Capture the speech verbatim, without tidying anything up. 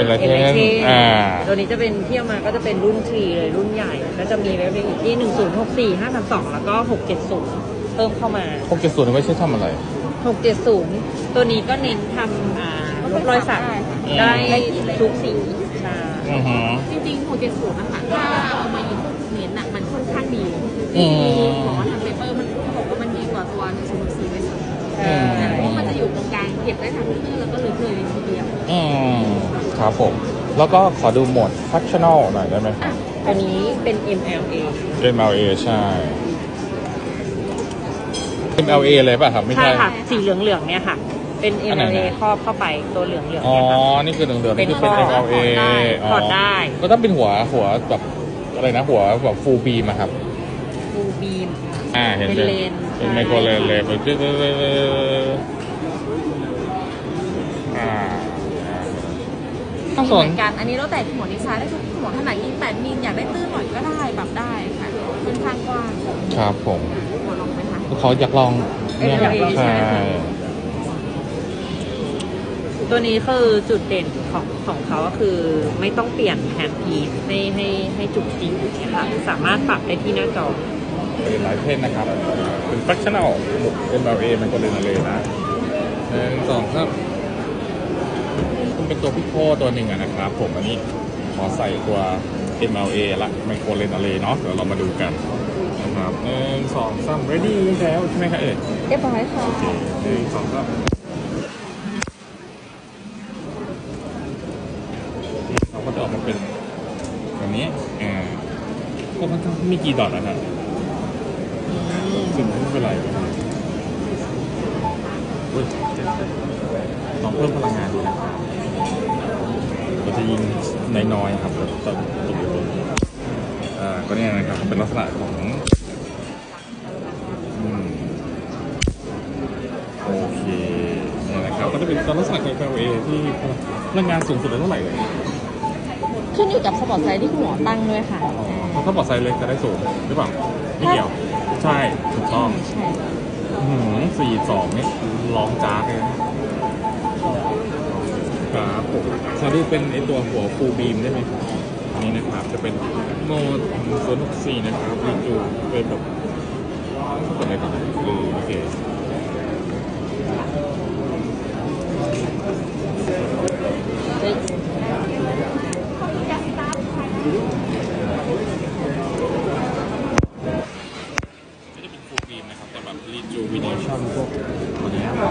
เป็นลายเท่งอ่าตัวนี้จะเป็นเที่ยวมาก็จะเป็นรุ่นทีเลยรุ่นใหญ่ก็จะมีแล้วเป็นอีกที่หนึ่ง ศูนย์ หก สี่ ห้า สาม สองแล้วก็หก เจ็ด ศูนย์เพิ่มเข้ามาหก เจ็ด ศูนย์ไม่ใช่ทำอะไรหก เจ็ด ศูนย์ตัวนี้ก็เน้นทำอ่าลบรอยสักได้ทุกสีจริงๆหก เจ็ด ศูนย์นะคะถ้าเอามายิงเน้นอ่ะมันค่อนข้างดีที่หมอทำเปเปอร์มันบอกว่ามันดีกว่าตัวหนึ่ง ศูนย์ หก สี่ด้วยซ้ำเพราะมันจะอยู่ตรงกลางเก็บได้ทั้งเนื้อแล้วก็เลยเลยในทีเดียวครับผมแล้วก็ขอดูโหมด Fractional หน่อยได้ไหมอันนี้เป็น เอ็ม แอล เอ เอ็ม แอล เอ ใช่ เอ็ม แอล เอ เลยป่ะครับไม่ใช่ค่ะสีเหลืองๆเนี่ยค่ะเป็น เอ็ม แอล เอ ครอบเข้าไปตัวเหลืองๆเนี่ยอ๋อนี่คือเหลืองๆนี่คือเป็น เอ็ม แอล เอ ถอดได้ก็ต้องเป็นหัวหัวแบบอะไรนะหัวแบบฟูลบีมครับฟูลบีมอ่าเห็นเป็นเลนเป็นไมโครเลนเลยแบบอ่าเหมือนกันอันนี้เราแต่หัวนิชาได้ทุกหัวขนาดยิ่งแปดมิลอยากได้ตื้นหน่อยก็ได้แบบได้ค่ะเป็นทางกว้างครับผมหัวลองไหมคะขออยากลองเนี่ยใช่ตัวนี้คือจุดเด่นของของเขาก็คือไม่ต้องเปลี่ยนแฮนด์พีซให้ให้ให้จุกจิ๋วค่ะสามารถปรับได้ที่หน้าจอเป็นหลายเพศนะครับเป็น fractional เป็น เอ็ม แอล เอ มันก็เรียนอะไรนะหนึ่งสองครับเป็นตัวพิโคตัวหนึ่งนะครับผมอันนี้ขอใส่ตัว เอ็ม แอล เอ ละ Micro Lens Array เนาะเดี๋ยวเรามาดูกันนะครับหนึ่งสองสาม ready แล้วใช่ไหมคะเอ๋เรียบร้อยค่ะหนึ่งสองสามเราก็จะออกมาเป็นแบบนี้อ่าก็มันทั้งมีกี่ดอทนะครับซึ่งไม่เป็นไรลองเพิ่มพลังงานดูนะเราจะยิงน้อยๆครับแบบตัดติดอยู่เลยอ่าก็เนี่ยนะครับเป็นลักษณะของอืมโอเคเนี่ยนะครับก็จะเป็นลักษณะของ เอ็ม แอล เอ ที่พลังงานสูงสุดเท่าไหร่เลยขึ้นอยู่กับสปอตไซส์ที่คุณหมอตั้งด้วยค่ะเพราะสปอตไซส์เล็กจะได้สูงหรือเปล่าไม่เกี่ยวใช่ถูกต้องหืมสี่สองนี่ร้องจ้าเลยครับผมขอดูเป็นไอตัวหัวฟูลบีมได้ไหมอันนี้นะครับจะเป็นโหมด ศูนย์ หก สี่ นะครับรีจูเป็นแบบกดอะไรก่อนโอเคก็จะเป็นฟูลบีมนะครับแต่แบบรีจูวินิชั่นพวกตัวนี้ครับ